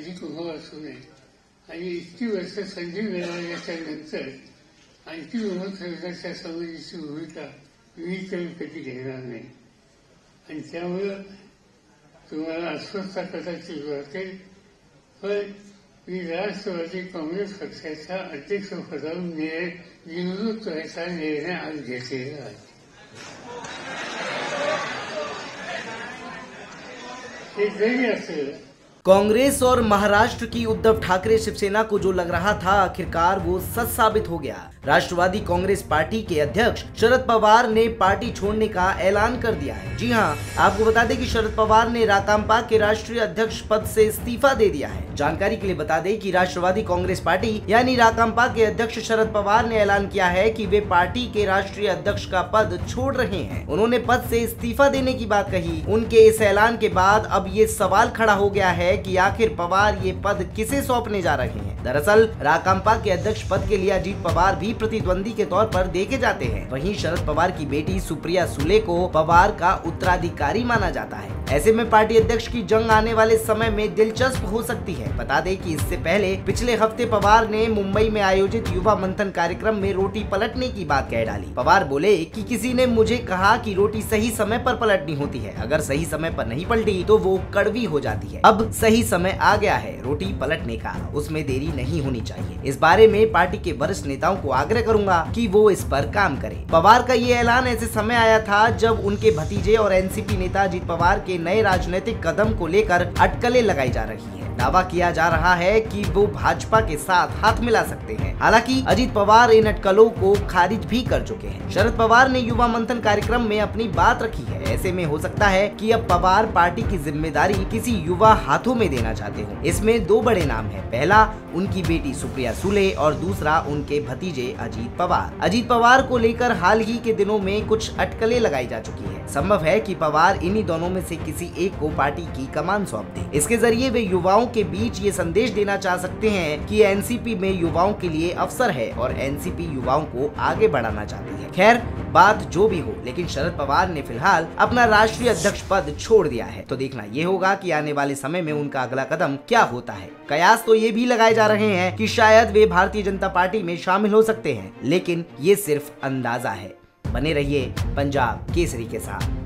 अजित पवार सुले आणि इतकी वर्ष संधी मिळवण्याच्या नंतर आणखी विमोचनाच्या समाजाची भूमिका मी कधी घेणार नाही आणि त्यामुळे तुम्हाला अस्वस्थता कदाचित वाटेल पण मी राष्ट्रवादी काँग्रेस पक्षाच्या अध्यक्षपदावरून निवृत्त व्हायचा निर्णय आज घेतलेला आहे. कांग्रेस और महाराष्ट्र की उद्धव ठाकरे शिवसेना को जो लग रहा था आखिरकार वो सच साबित हो गया. राष्ट्रवादी कांग्रेस पार्टी के अध्यक्ष शरद पवार ने पार्टी छोड़ने का ऐलान कर दिया है. जी हां, आपको बता दें कि शरद पवार ने राकांपा के राष्ट्रीय अध्यक्ष पद से इस्तीफा दे दिया है. जानकारी के लिए बता दें कि राष्ट्रवादी कांग्रेस पार्टी यानी राकांपा के अध्यक्ष शरद पवार ने ऐलान किया है कि वे पार्टी के राष्ट्रीय अध्यक्ष का पद छोड़ रहे हैं. उन्होंने पद से इस्तीफा देने की बात कही. उनके इस ऐलान के बाद अब ये सवाल खड़ा हो गया है कि आखिर पवार ये पद किसे सौंपने जा रहे हैं. दरअसल राकांपा के अध्यक्ष पद के लिए अजीत पवार भी प्रतिद्वंदी के तौर पर देखे जाते हैं. वहीं शरद पवार की बेटी सुप्रिया सुले को पवार का उत्तराधिकारी माना जाता है. ऐसे में पार्टी अध्यक्ष की जंग आने वाले समय में दिलचस्प हो सकती है. बता दें कि इससे पहले पिछले हफ्ते पवार ने मुंबई में आयोजित युवा मंथन कार्यक्रम में रोटी पलटने की बात कह डाली. पवार बोले कि किसी ने मुझे कहा कि रोटी सही समय पर पलटनी होती है, अगर सही समय पर नहीं पलटी तो वो कड़वी हो जाती है. अब सही समय आ गया है रोटी पलटने का, उसमें देरी नहीं होनी चाहिए. इस बारे में पार्टी के वरिष्ठ नेताओं को आग्रह करूंगा कि वो इस पर काम करें. पवार का ये ऐलान ऐसे समय आया था जब उनके भतीजे और एनसीपी नेता अजीत पवार के नए राजनीतिक कदम को लेकर अटकलें लगाई जा रही है. दावा किया जा रहा है कि वो भाजपा के साथ हाथ मिला सकते हैं. हालांकि अजीत पवार इन अटकलों को खारिज भी कर चुके हैं. शरद पवार ने युवा मंथन कार्यक्रम में अपनी बात रखी है. ऐसे में हो सकता है कि अब पवार पार्टी की जिम्मेदारी किसी युवा हाथों में देना चाहते हो. इसमें दो बड़े नाम हैं, पहला उनकी बेटी सुप्रिया सुले और दूसरा उनके भतीजे अजीत पवार. अजीत पवार को लेकर हाल ही के दिनों में कुछ अटकलें लगाई जा चुकी है. संभव है कि पवार इन्हीं दोनों में से किसी एक को पार्टी की कमान सौंप दे. इसके जरिए वे युवाओं के बीच ये संदेश देना चाह सकते हैं कि एनसीपी में युवाओं के लिए अवसर है और एनसीपी युवाओं को आगे बढ़ाना चाहती है. खैर बात जो भी हो, लेकिन शरद पवार ने फिलहाल अपना राष्ट्रीय अध्यक्ष पद छोड़ दिया है. तो देखना ये होगा कि आने वाले समय में उनका अगला कदम क्या होता है. कयास तो ये भी लगाए जा रहे हैं कि शायद वे भारतीय जनता पार्टी में शामिल हो सकते हैं, लेकिन ये सिर्फ अंदाजा है. बने रहिए पंजाब केसरी के साथ.